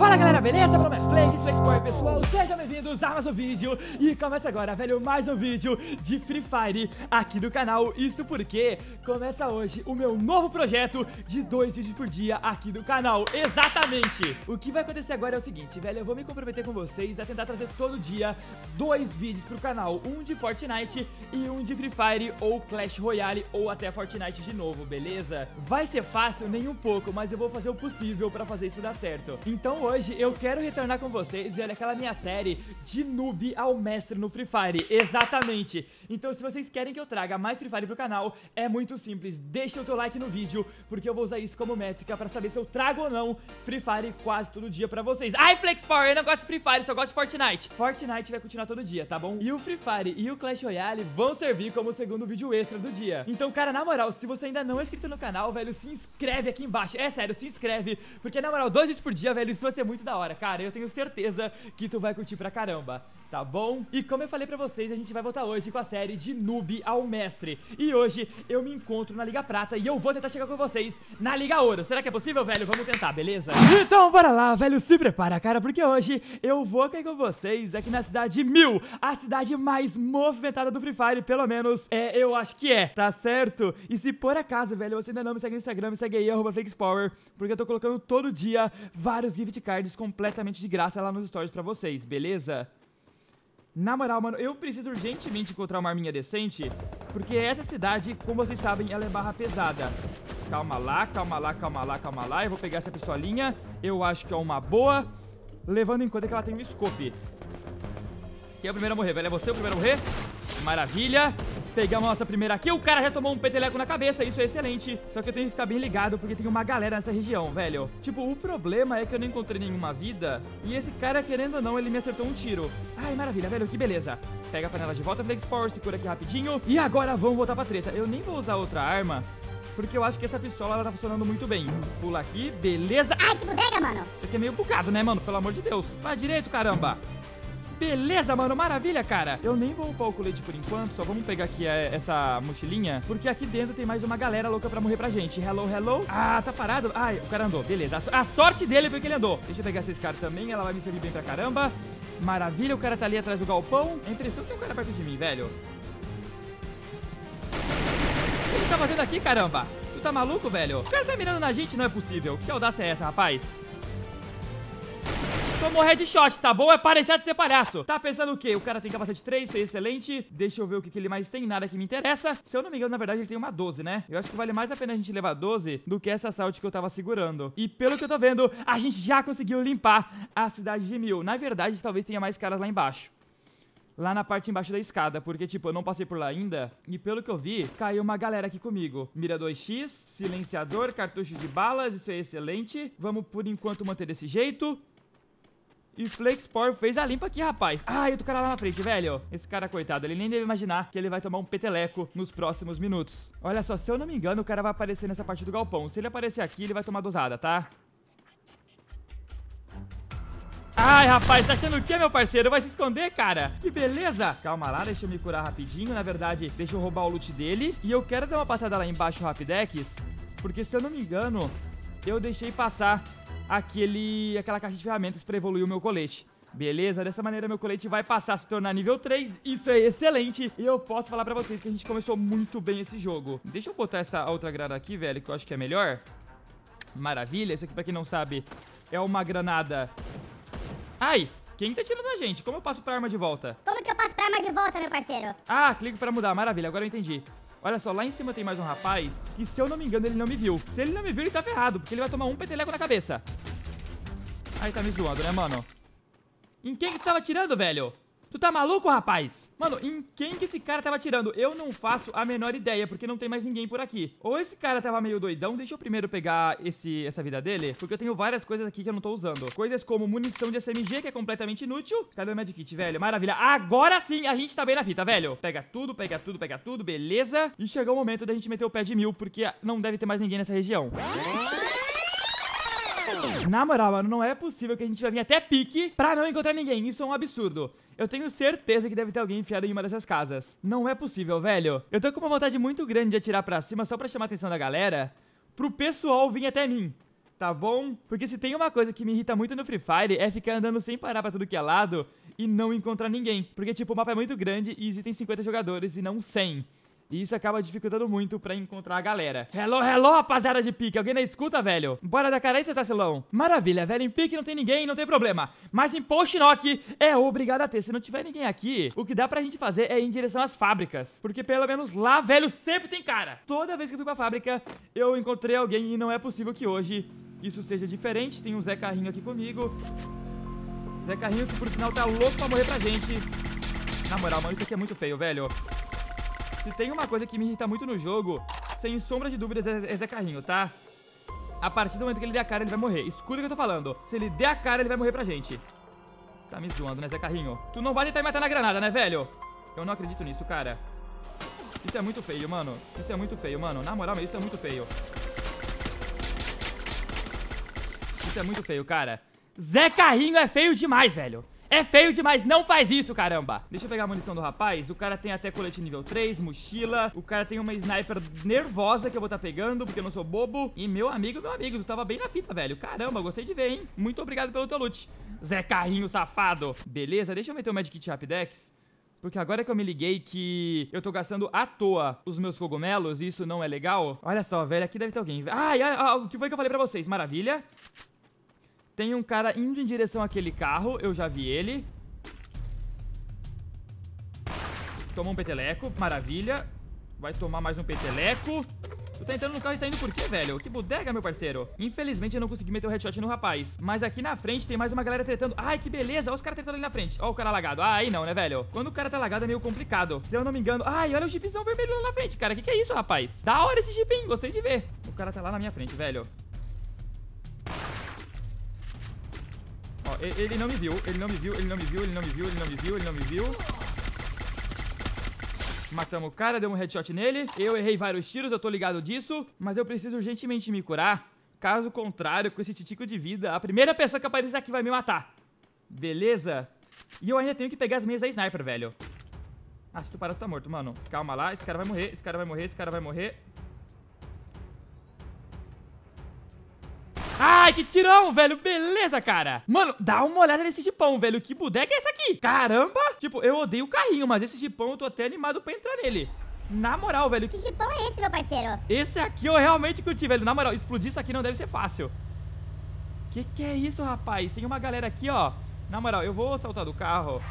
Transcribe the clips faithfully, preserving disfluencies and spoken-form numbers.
Fala galera, beleza? Meu nome é Flex, Flex Power, pessoal, sejam bem-vindos a mais um vídeo. E começa agora, velho, mais um vídeo de Free Fire aqui do canal. Isso porque começa hoje o meu novo projeto de dois vídeos por dia aqui do canal. Exatamente! O que vai acontecer agora é o seguinte, velho, eu vou me comprometer com vocês a tentar trazer todo dia dois vídeos pro canal. Um de Fortnite e um de Free Fire ou Clash Royale ou até Fortnite de novo, beleza? Vai ser fácil? Nem um pouco, mas eu vou fazer o possível pra fazer isso dar certo. Então hoje... Hoje eu quero retornar com vocês, velho, aquela minha série de noob ao mestre no Free Fire, exatamente. Então se vocês querem que eu traga mais Free Fire pro canal, é muito simples, deixa o teu like no vídeo, porque eu vou usar isso como métrica pra saber se eu trago ou não Free Fire quase todo dia pra vocês. Ai, Flex Power, eu não gosto de Free Fire, só gosto de Fortnite. Fortnite vai continuar todo dia, tá bom? E o Free Fire e o Clash Royale vão servir como segundo vídeo extra do dia. Então, cara, na moral, se você ainda não é inscrito no canal, velho, se inscreve aqui embaixo. É sério, se inscreve, porque na moral, dois vídeos por dia, velho, isso vai ser muito da hora, cara. Eu tenho certeza que tu vai curtir pra caramba, tá bom? E como eu falei pra vocês, a gente vai voltar hoje com a série de noob ao mestre. E hoje eu me encontro na Liga Prata e eu vou tentar chegar com vocês na Liga Ouro. Será que é possível, velho? Vamos tentar, beleza? Então bora lá, velho, se prepara, cara, porque hoje eu vou cair com vocês aqui na Cidade Mil, a cidade mais movimentada do Free Fire, pelo menos é, eu acho que é, tá certo? E se por acaso, velho, você ainda não me segue no Instagram, me segue aí, arroba FlexPower, porque eu tô colocando todo dia vários gift cards completamente de graça lá nos stories pra vocês, beleza? Na moral, mano, eu preciso urgentemente encontrar uma arminha decente, porque essa cidade, como vocês sabem, ela é barra pesada. Calma lá, calma lá, calma lá, calma lá. Eu vou pegar essa pistolinha, eu acho que é uma boa, levando em conta que ela tem um scope. Quem é o primeiro a morrer, velho? É você o primeiro a morrer? Maravilha! Pegamos a nossa primeira aqui, o cara já tomou um peteleco na cabeça, isso é excelente. Só que eu tenho que ficar bem ligado, porque tem uma galera nessa região, velho. Tipo, o problema é que eu não encontrei nenhuma vida, e esse cara, querendo ou não, ele me acertou um tiro. Ai, maravilha, velho, que beleza. Pega a panela de volta, Flex Power, segura aqui rapidinho. E agora vamos voltar pra treta. Eu nem vou usar outra arma, porque eu acho que essa pistola, ela tá funcionando muito bem. Pula aqui, beleza. Ai, que bodega, mano. Isso aqui é meio bugado, né, mano, pelo amor de Deus. Vai direito, caramba. Beleza, mano, maravilha, cara. Eu nem vou upar o colete por enquanto, só vamos pegar aqui a, essa mochilinha, porque aqui dentro tem mais uma galera louca pra morrer pra gente. Hello, hello. Ah, tá parado? Ai, o cara andou, beleza. A, a sorte dele foi que ele andou. Deixa eu pegar essa escada também, ela vai me servir bem pra caramba. Maravilha, o cara tá ali atrás do galpão. É impressão que tem um cara perto de mim, velho. O que você tá fazendo aqui, caramba? Tu tá maluco, velho? O cara tá mirando na gente, não é possível. Que audácia é essa, rapaz? Tô morrendo de shot, tá bom? É parecer de ser palhaço. Tá pensando o quê? O cara tem capacete três, isso é excelente. Deixa eu ver o que, que ele mais tem, nada que me interessa. Se eu não me engano, na verdade, ele tem uma doze, né? Eu acho que vale mais a pena a gente levar doze do que essa assault que eu tava segurando. E pelo que eu tô vendo, a gente já conseguiu limpar a Cidade de Mil. Na verdade, talvez tenha mais caras lá embaixo. Lá na parte embaixo da escada, porque, tipo, eu não passei por lá ainda. E pelo que eu vi, caiu uma galera aqui comigo. Mira dois X, silenciador, cartucho de balas, isso é excelente. Vamos, por enquanto, manter desse jeito. E Flex Power fez a limpa aqui, rapaz. Ai, eu tô cara lá na frente, velho. Esse cara, coitado, ele nem deve imaginar que ele vai tomar um peteleco nos próximos minutos. Olha só, se eu não me engano, o cara vai aparecer nessa parte do galpão. Se ele aparecer aqui, ele vai tomar dosada, tá? Ai, rapaz, tá achando o que, meu parceiro? Vai se esconder, cara? Que beleza! Calma lá, deixa eu me curar rapidinho. Na verdade, deixa eu roubar o loot dele. E eu quero dar uma passada lá embaixo, Rapidex, porque se eu não me engano, eu deixei passar Aquele, aquela caixa de ferramentas para evoluir o meu colete. Beleza, dessa maneira meu colete vai passar a se tornar nível três. Isso é excelente. E eu posso falar pra vocês que a gente começou muito bem esse jogo. Deixa eu botar essa outra granada aqui, velho, que eu acho que é melhor. Maravilha, isso aqui pra quem não sabe é uma granada. Ai, quem tá tirando a gente? Como eu passo pra arma de volta? Como que eu passo pra arma de volta, meu parceiro? Ah, clico pra mudar, maravilha, agora eu entendi. Olha só, lá em cima tem mais um rapaz que, se eu não me engano, ele não me viu. Se ele não me viu, ele tá ferrado, porque ele vai tomar um peteleco na cabeça. Aí tá me zoando, né, mano? Em quem que tu tava atirando, velho? Tu tá maluco, rapaz? Mano, em quem que esse cara tava atirando? Eu não faço a menor ideia, porque não tem mais ninguém por aqui. Ou esse cara tava meio doidão. Deixa eu primeiro pegar esse, essa vida dele, porque eu tenho várias coisas aqui que eu não tô usando. Coisas como munição de S M G, que é completamente inútil. Cadê o medkit, velho? Maravilha. Agora sim, a gente tá bem na fita, velho. Pega tudo, pega tudo, pega tudo, beleza. E chegou o momento da gente meter o pé de mil, porque não deve ter mais ninguém nessa região. Na moral, mano, não é possível que a gente vai vir até pique pra não encontrar ninguém. Isso é um absurdo. Eu tenho certeza que deve ter alguém enfiado em uma dessas casas. Não é possível, velho. Eu tô com uma vontade muito grande de atirar pra cima só pra chamar a atenção da galera, pro pessoal vir até mim. tá bom? Porque se tem uma coisa que me irrita muito no Free Fire é ficar andando sem parar pra tudo que é lado e não encontrar ninguém. Porque, tipo, o mapa é muito grande e existem cinquenta jogadores e não cem. E isso acaba dificultando muito pra encontrar a galera. Hello, hello, rapaziada de pique. Alguém na escuta, velho? Bora dar cara aí, seu vacilão. Maravilha, velho. Em pique não tem ninguém, não tem problema. Mas em post knock é obrigado a ter. Se não tiver ninguém aqui, o que dá pra gente fazer é ir em direção às fábricas. Porque pelo menos lá, velho, sempre tem cara. Toda vez que eu fui pra fábrica, eu encontrei alguém e não é possível que hoje isso seja diferente. Tem um Zé Carrinho aqui comigo. Zé Carrinho que, por sinal, tá louco pra morrer pra gente. Na moral, mano, isso aqui é muito feio, velho. Se tem uma coisa que me irrita muito no jogo, sem sombra de dúvidas, é Zé Carrinho, tá? A partir do momento que ele der a cara, ele vai morrer. Escuta o que eu tô falando. Se ele der a cara, ele vai morrer pra gente. Tá me zoando, né, Zé Carrinho? Tu não vai tentar me matar na granada, né, velho? Eu não acredito nisso, cara. Isso é muito feio, mano. Isso é muito feio, mano. Na moral, isso é muito feio. Isso é muito feio, cara. Zé Carrinho é feio demais, velho. É feio demais, não faz isso, caramba. Deixa eu pegar a munição do rapaz. O cara tem até colete nível três, mochila. O cara tem uma sniper nervosa que eu vou estar pegando, porque eu não sou bobo. E meu amigo, meu amigo, tu tava bem na fita, velho. Caramba, gostei de ver, hein. Muito obrigado pelo teu loot, Zé Carrinho safado. Beleza, deixa eu meter o Magic Kit Rapidex, porque agora que eu me liguei que eu tô gastando à toa os meus cogumelos e isso não é legal. Olha só, velho, aqui deve ter alguém. Ai, ah, o que foi que eu falei pra vocês? Maravilha. Tem um cara indo em direção àquele carro. Eu já vi ele. Tomou um peteleco. Maravilha. Vai tomar mais um peteleco. Tu tá entrando no carro e saindo por quê, velho? Que bodega, meu parceiro. Infelizmente, eu não consegui meter o headshot no rapaz. Mas aqui na frente tem mais uma galera tretando. Ai, que beleza. Olha os caras tretando ali na frente. Ó o cara lagado. Ah, aí não, né, velho? Quando o cara tá lagado é meio complicado. Se eu não me engano... Ai, olha o jipzão vermelho lá na frente, cara. Que que é isso, rapaz? Da hora esse jip, hein? Gostei de ver. O cara tá lá na minha frente, velho. Ele não me viu, ele não me viu, ele não me viu, ele não me viu, ele não me viu, ele não me viu. Matamos o cara, deu um headshot nele. Eu errei vários tiros, eu tô ligado disso. Mas eu preciso urgentemente me curar. Caso contrário, com esse titico de vida, a primeira pessoa que aparecer aqui vai me matar. Beleza? E eu ainda tenho que pegar as minhas da sniper, velho. Ah, se tu parar, tu tá morto, mano. Calma lá, esse cara vai morrer, esse cara vai morrer, esse cara vai morrer. Ai, que tirão, velho. Beleza, cara. Mano, dá uma olhada nesse jipão, velho. Que bodega é essa aqui? Caramba. Tipo, eu odeio o carrinho, mas esse jipão eu tô até animado pra entrar nele. Na moral, velho. Que jipão é esse, meu parceiro? Esse aqui eu realmente curti, velho. Na moral, explodir isso aqui não deve ser fácil. Que que é isso, rapaz? Tem uma galera aqui, ó. Na moral, eu vou saltar do carro.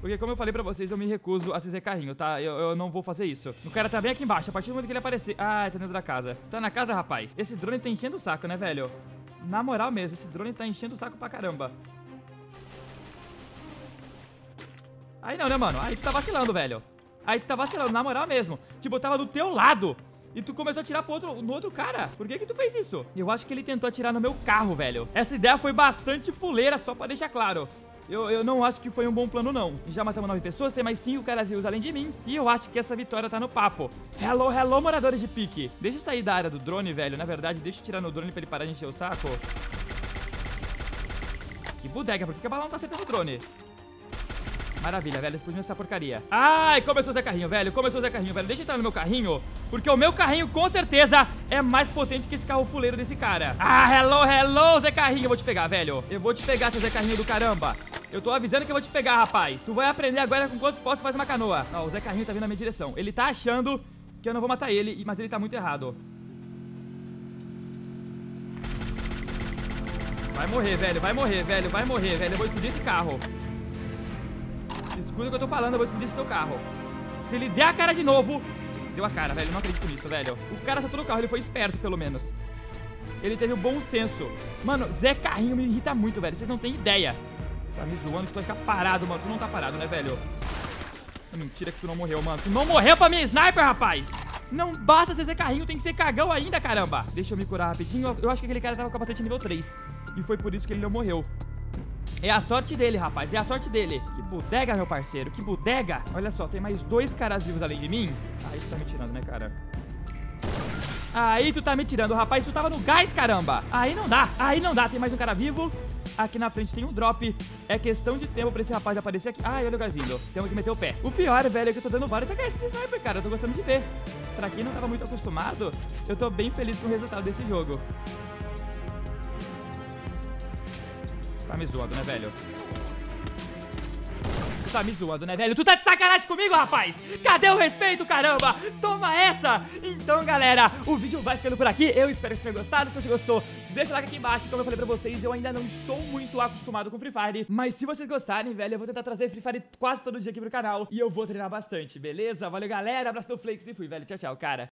Porque como eu falei pra vocês, eu me recuso a se Zé Carrinho, tá? Eu, eu não vou fazer isso. O cara tá bem aqui embaixo, a partir do momento que ele aparecer... Ah, tá dentro da casa. Tá na casa, rapaz? Esse drone tá enchendo o saco, né, velho? Na moral mesmo, esse drone tá enchendo o saco pra caramba. Aí não, né, mano? Aí tu tá vacilando, velho. Aí tu tá vacilando, na moral mesmo. Tipo, eu tava do teu lado e tu começou a atirar pro outro, no outro cara. Por que que tu fez isso? Eu acho que ele tentou atirar no meu carro, velho. Essa ideia foi bastante fuleira, só pra deixar claro. Eu, eu não acho que foi um bom plano, não. Já matamos nove pessoas, tem mais cinco caras vivos além de mim. E eu acho que essa vitória tá no papo. Hello, hello, moradores de pique. Deixa eu sair da área do drone, velho. Na verdade, deixa eu tirar no drone pra ele parar de encher o saco. Que bodega, por que a bala não tá acertando o drone? Maravilha, velho, explodiu essa porcaria. Ai, começou o Zé Carrinho, velho, começou o Zé Carrinho, velho. Deixa eu entrar no meu carrinho, porque o meu carrinho, com certeza, é mais potente que esse carro fuleiro desse cara. Ah, hello, hello, Zé Carrinho, eu vou te pegar, velho. Eu vou te pegar, seu Zé Carrinho do caramba. Eu tô avisando que eu vou te pegar, rapaz. Tu vai aprender agora com quantos postos faz uma canoa. Ó, o Zé Carrinho tá vindo na minha direção. Ele tá achando que eu não vou matar ele, mas ele tá muito errado. Vai morrer, velho, vai morrer, velho, vai morrer, velho. Eu vou explodir esse carro. Escuta o que eu tô falando, eu vou explodir esse teu carro. Se ele der a cara de novo... Deu a cara, velho, não acredito nisso, velho. O cara soltou no carro, ele foi esperto, pelo menos. Ele teve um bom senso. Mano, Zé Carrinho me irrita muito, velho. Vocês não têm ideia. Tá me zoando que tu vai ficar parado, mano. Tu não tá parado, né, velho? Mentira que tu não morreu, mano. Tu não morreu pra minha sniper, rapaz. Não basta ser Zé Carrinho, tem que ser cagão ainda, caramba. Deixa eu me curar rapidinho. Eu acho que aquele cara tava com capacete nível três. E foi por isso que ele não morreu. É a sorte dele, rapaz, é a sorte dele. Que bodega, meu parceiro, que bodega. Olha só, tem mais dois caras vivos além de mim. Aí tu tá me tirando, né, cara? Aí tu tá me tirando, rapaz. Tu tava no gás, caramba. Aí não dá, aí não dá, tem mais um cara vivo. Aqui na frente tem um drop. É questão de tempo pra esse rapaz aparecer aqui. Ai, olha o gazinho, temos que meter o pé. O pior, velho, é que eu tô dando vários A K S de sniper, cara. Eu tô gostando de ver. Pra quem não tava muito acostumado, eu tô bem feliz com o resultado desse jogo. Tá me zoando, né, velho? Tu tá me zoando, né, velho? Tu tá de sacanagem comigo, rapaz? Cadê o respeito, caramba? Toma essa! Então, galera, o vídeo vai ficando por aqui. Eu espero que vocês tenham gostado. Se você gostou, deixa o like aqui embaixo. Como eu falei pra vocês, eu ainda não estou muito acostumado com Free Fire. Mas se vocês gostarem, velho, eu vou tentar trazer Free Fire quase todo dia aqui pro canal. E eu vou treinar bastante, beleza? Valeu, galera. Abraço do Flex e fui, velho. Tchau, tchau, cara.